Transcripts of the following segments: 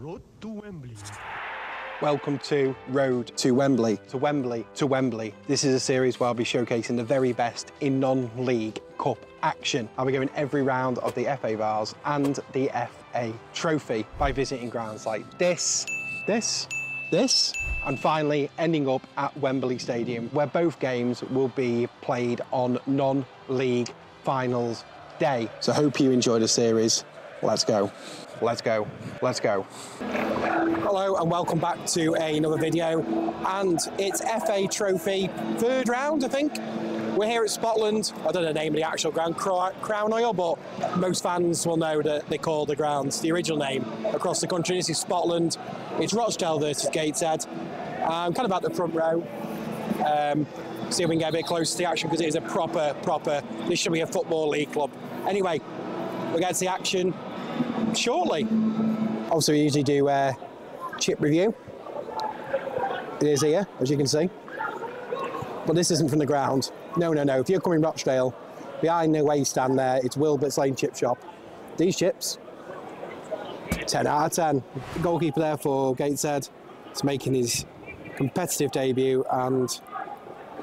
Road to Wembley. Welcome to Road to Wembley, to Wembley, to Wembley. This is a series where I'll be showcasing the very best in non-league cup action. I'll be going every round of the FA Vase and the FA Trophy by visiting grounds like this, and finally ending up at Wembley Stadium, where both games will be played on non-league finals day. So hope you enjoyed the series. Let's go. Let's go. Let's go. Hello and welcome back to another video, and it's FA Trophy third round, I think. We're here at Spotland. I don't know the name of the actual ground, Crown Oil, but most fans will know that they call the ground the original name across the country. This is Spotland. It's Rochdale versus Gateshead. I'm kind of at the front row. See if we can get a bit closer to the action, because it is a proper, this should be a football league club. Anyway, we'll get to the action shortly. Also, we usually do a chip review. It is here, as you can see. But this isn't from the ground. No, no, no. If you're coming Rochdale, behind the way stand there, it's Wilbert's Lane chip shop. These chips, 10 out of 10. The goalkeeper there for Gateshead is making his competitive debut, and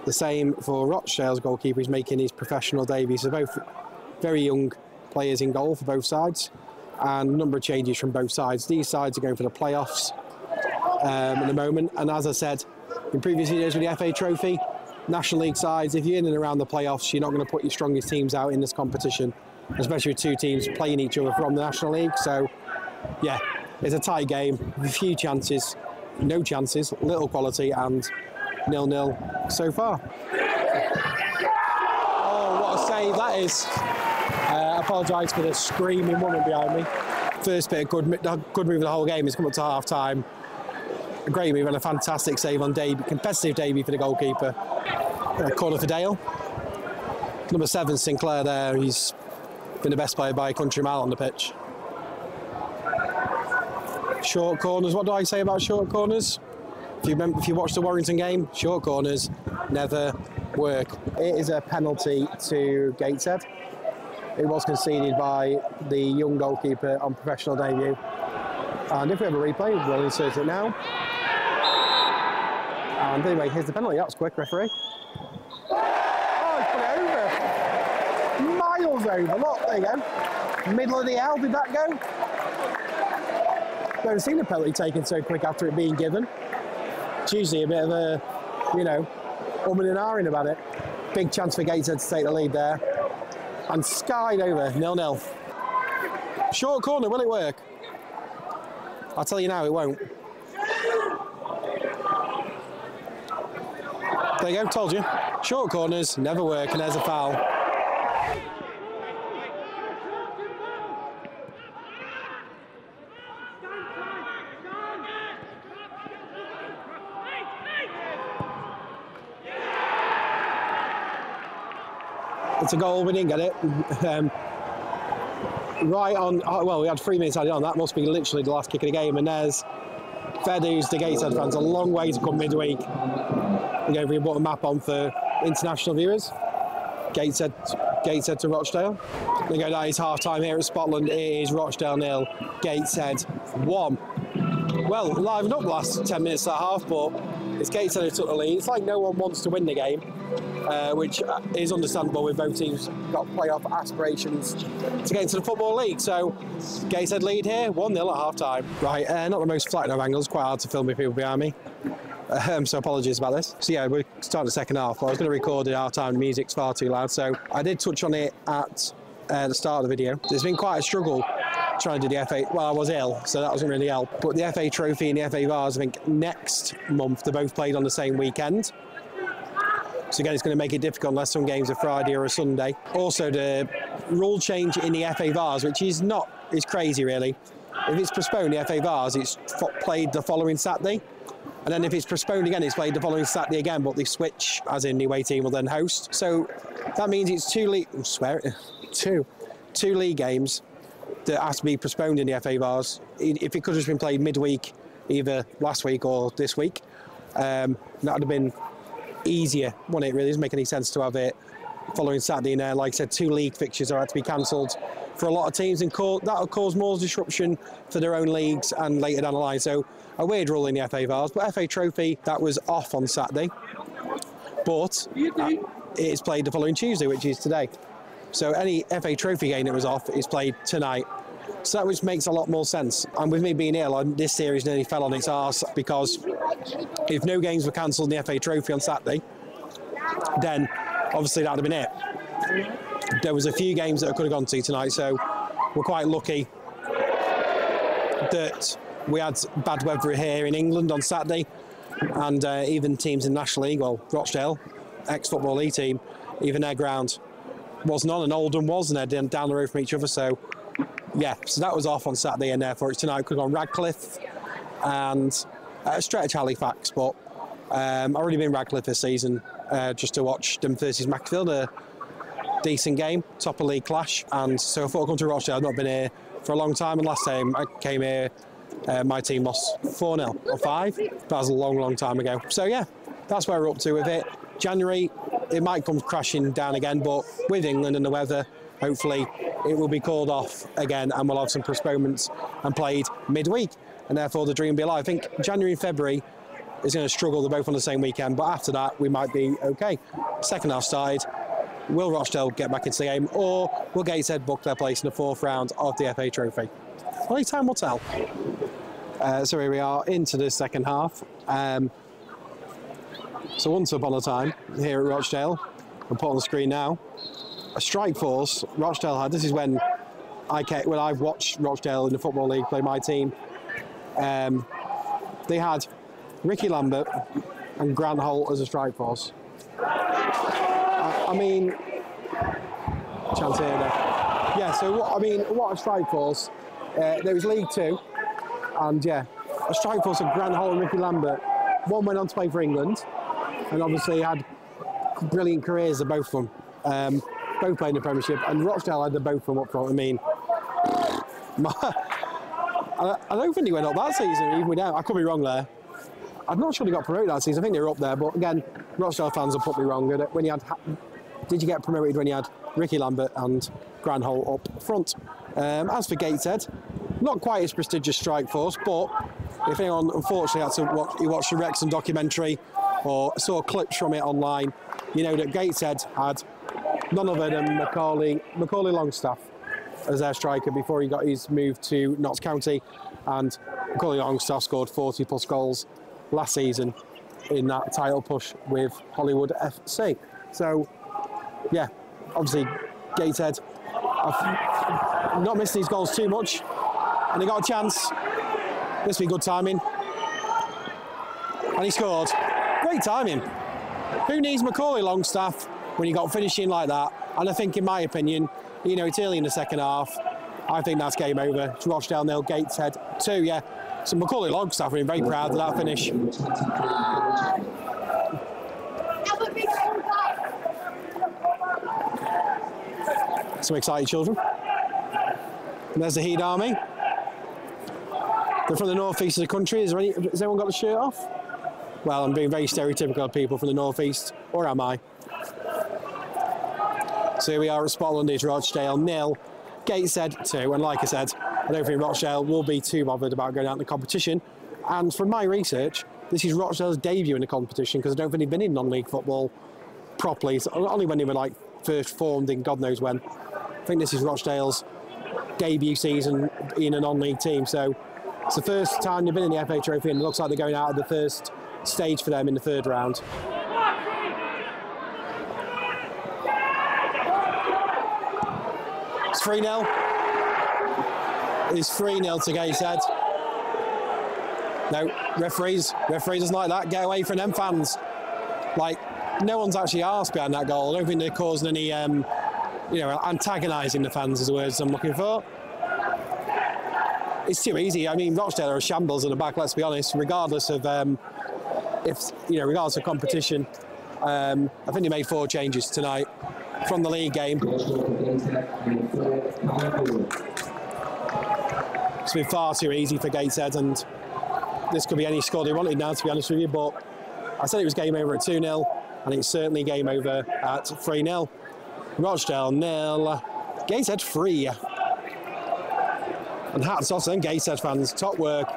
the same for Rochdale's goalkeeper, who's making his professional debut. So both very young players in goal for both sides, and a number of changes from both sides. These sides are going for the playoffs at the moment, and as I said in previous videos with the FA Trophy, National League sides, if you're in and around the playoffs, you're not going to put your strongest teams out in this competition, especially with two teams playing each other from the National League. So yeah, it's a tight game, a few chances, no chances, little quality, and 0-0 so far. Oh, what a save that is. I apologise for the screaming woman behind me. First bit of good move of the whole game is come up to half time. A great move and a fantastic save on debut, competitive debut for the goalkeeper. Corner for Dale. Number 7, Sinclair there, he's been the best player by a country mile on the pitch. Short corners, what do I say about short corners? If you watched the Warrington game, short corners never work. It is a penalty to Gateshead. It was conceded by the young goalkeeper on professional debut. And if we have a replay, we'll insert it now. And anyway, here's the penalty. That's quick, referee. Oh, he's put it over. Miles over. Look, there you go. Middle of the L, did that go? I haven't seen a penalty taken so quick after it being given. It's usually a bit of a, you know, umming and ahhing about it. Big chance for Gateshead to take the lead there. And skied over, 0-0. Short corner, will it work? I'll tell you now, it won't. There you go, told you. Short corners never work, and there's a foul. It's a goal, we didn't get it. Right on, well, we had 3 minutes added on. That must be literally the last kick of the game. And there's fair dues to Gateshead fans. A long way to come midweek. Again, we brought a map on for international viewers. Gateshead to Rochdale. There you go, that is half time here at Spotland. It is Rochdale 0, Gateshead 1. Well, livened up the last 10 minutes at half, but it's Gateshead who took the lead. It's like no one wants to win the game, which is understandable with both teams got playoff aspirations to get into the Football League. So Gateshead lead here, 1-0 at half-time. Right, not the most flat of angles, quite hard to film with people behind me. So apologies about this. So yeah, we're starting the second half. I was going to record it at half-time, the music's far too loud. So I did touch on it at the start of the video. There's been quite a struggle trying to do the FA, well, I was ill, so that doesn't really help. But the FA Trophy and the FA Vase, I think next month, they're both played on the same weekend. So again, it's going to make it difficult unless some games are Friday or a Sunday. Also, the rule change in the FA Vase, which is not, is crazy really. If it's postponed, the FA Vase, it's played the following Saturday. And then if it's postponed again, it's played the following Saturday again, but they switch, as in the away team will then host. So that means it's two league games that has to be postponed in the FA Vase. If it could have been played midweek, either last week or this week, that would have been easier, wouldn't it? Really doesn't make any sense to have it following Saturday in there. Like I said, two league fixtures are had to be cancelled for a lot of teams, and that'll cause more disruption for their own leagues and later down the line. So a weird rule in the FA Vars, but FA Trophy, that was off on Saturday, but it's played the following Tuesday, which is today. So any FA Trophy game that was off is played tonight. So that which makes a lot more sense. And with me being ill, this series nearly fell on its arse, because if no games were cancelled in the FA Trophy on Saturday, then obviously that would have been it. There was a few games that I could have gone to tonight, so we're quite lucky that we had bad weather here in England on Saturday, and even teams in the National League, well, Rochdale, ex-Football League team, even their ground wasn't on, and Oldham was, and they're down the road from each other, so yeah, so that was off on Saturday, and therefore it's tonight. I could have gone Radcliffe and a stretch Halifax, but I've already been Radcliffe this season just to watch them versus Macclesfield. Decent game, top of league clash, and so I thought I'd come to Rochdale. I've not been here for a long time, and last time I came here my team lost 4-0 or 5. That was a long time ago. So yeah, that's where we're up to with it. January, it might come crashing down again, but with England and the weather, hopefully it will be called off again and we'll have some postponements and played midweek, and therefore the dream will be alive. I think January and February is going to struggle, they're both on the same weekend, but after that we might be okay. Second half started. Will Rochdale get back into the game, or will Gateshead book their place in the fourth round of the FA Trophy? Only time will tell. So here we are into the second half. So once upon a time, here at Rochdale, I'll put on the screen now, a strike force Rochdale had. This is when I've watched Rochdale in the Football League play my team. They had Ricky Lambert and Grant Holt as a strike force. I mean, chance here now. Yeah, so what a strike force. There was League Two, and yeah, a strike force of Grant Holt and Ricky Lambert. One went on to play for England, and obviously had brilliant careers of both of them. Both played in the Premiership, and Rochdale had the both of them up front. I mean, I don't think he went up that season, even without. I could be wrong there. I'm not sure they got promoted that season. I think they were up there, but again, Rochdale fans will put me wrong. When you had, did you get promoted when you had Ricky Lambert and Grant Holt up front? As for Gateshead, not quite as prestigious strike force, but if anyone unfortunately had to watch the Wrexham documentary or saw clips from it online, you know that Gateshead had none other than Macaulay Longstaff as their striker before he got his move to Notts County, and Macaulay Longstaff scored 40+ goals last season in that title push with Hollywood FC. So yeah, obviously Gateshead have not missed these goals too much, and they got a chance. This will be good timing, and he scored. Great timing. Who needs Macaulay Longstaff when you got finishing like that? And I think, in my opinion, you know, it's early in the second half. I think that's game over. It's Rochdale 0, Gateshead 2. Yeah. So Macaulay Longstaff, we're very proud of that finish. Some excited children. And there's the Heed Army. They're from the northeast of the country. Has anyone got the shirt off? Well, I'm being very stereotypical of people from the northeast, or am I? So here we are at Spotland. It's Rochdale 0, Gateshead 2, and like I said, I don't think Rochdale will be too bothered about going out in the competition. And from my research, this is Rochdale's debut in the competition, because I don't think they've been in non-league football properly. So only when they were like first formed in God knows when. I think this is Rochdale's debut season in a non-league team. So it's the first time they've been in the FA Trophy, and it looks like they're going out of the first stage for them in the third round. It's 3-0. Is 3-0 to Gateshead. No, referees doesn't like that. Get away from them fans. Like, no one's actually arsed behind that goal. I don't think they're causing any, you know, antagonising the fans is the words I'm looking for. It's too easy. I mean, Rochdale are a shambles in the back, let's be honest, regardless of, regardless of competition. I think they made 4 changes tonight from the league game. It's been far too easy for Gateshead, and this could be any score they wanted now, to be honest with you, but I said it was game over at 2-0, and it's certainly game over at 3-0. Rochdale 0, Gateshead 3. And hats off to them Gateshead fans, top work.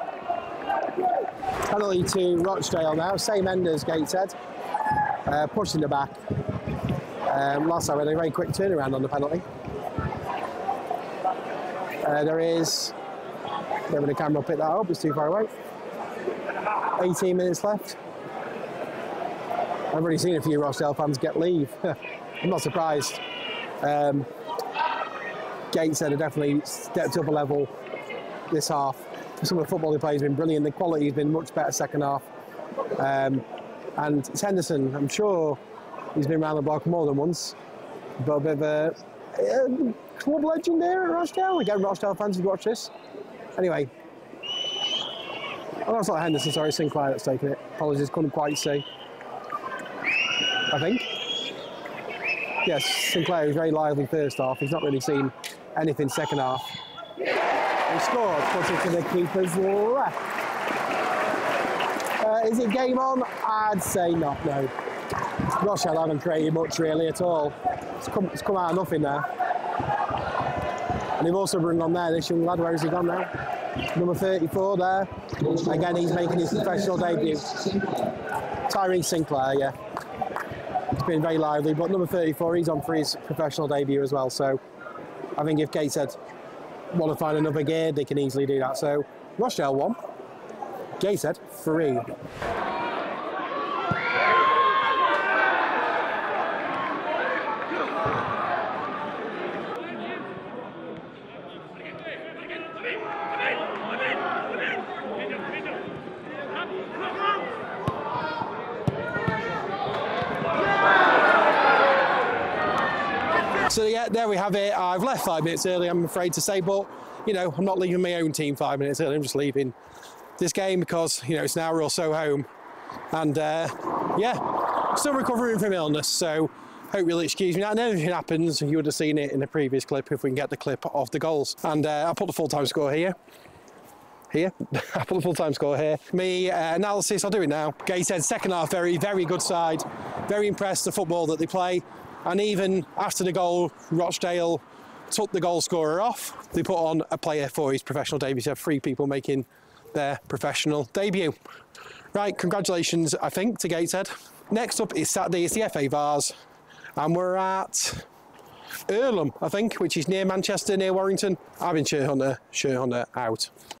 Penalty to Rochdale now, same end as Gateshead. Pushing the back. Lasso had a very quick turnaround on the penalty. There the camera picked that up, it's too far away. 18 minutes left. I've already seen a few Rochdale fans get leave. I'm not surprised. Gateshead have definitely stepped up a level this half. Some of the football they play has been brilliant. The quality has been much better second half. And it's Henderson, I'm sure he's been around the block more than once. But a bit of a club legend there at Rochdale. Again, Rochdale fans who watch this. Anyway. Oh, that's not Henderson, sorry, Sinclair that's taken it. Apologies, couldn't quite see. I think. Yes, Sinclair was very lively first half. He's not really seen anything second half. He scored, put it to the keeper's left. Is it game on? I'd say not, no. Rochdale haven't created much really at all. It's come out of nothing there. And they've also brought on there this young lad. Where has he gone now? Number 34 there. Again, he's making his professional debut. Tyree Sinclair, yeah. It's been very lively, but number 34, he's on for his professional debut as well. So I think if Gateshead want to find another gear, they can easily do that. So Rochdale 1, Gateshead 3. So yeah, there we have it. I've left 5 minutes early, I'm afraid to say, but you know, I'm not leaving my own team 5 minutes early. I'm just leaving this game because you know it's an hour or so home, and yeah, still recovering from illness. So hope you'll excuse me. I know if it happens, you would have seen it in the previous clip if we can get the clip of the goals. And I'll put the full-time score here. I put the full-time score here. Me analysis, I'll do it now. Gateshead second half, very, very good side. Very impressed with the football that they play. And even after the goal, Rochdale took the goal scorer off. They put on a player for his professional debut. So three people making their professional debut. Right, congratulations, I think, to Gateshead. Next up is Saturday, it's the FA Vars. And we're at Earlham, I think, which is near Manchester, near Warrington. I've been Shirt Hunter out.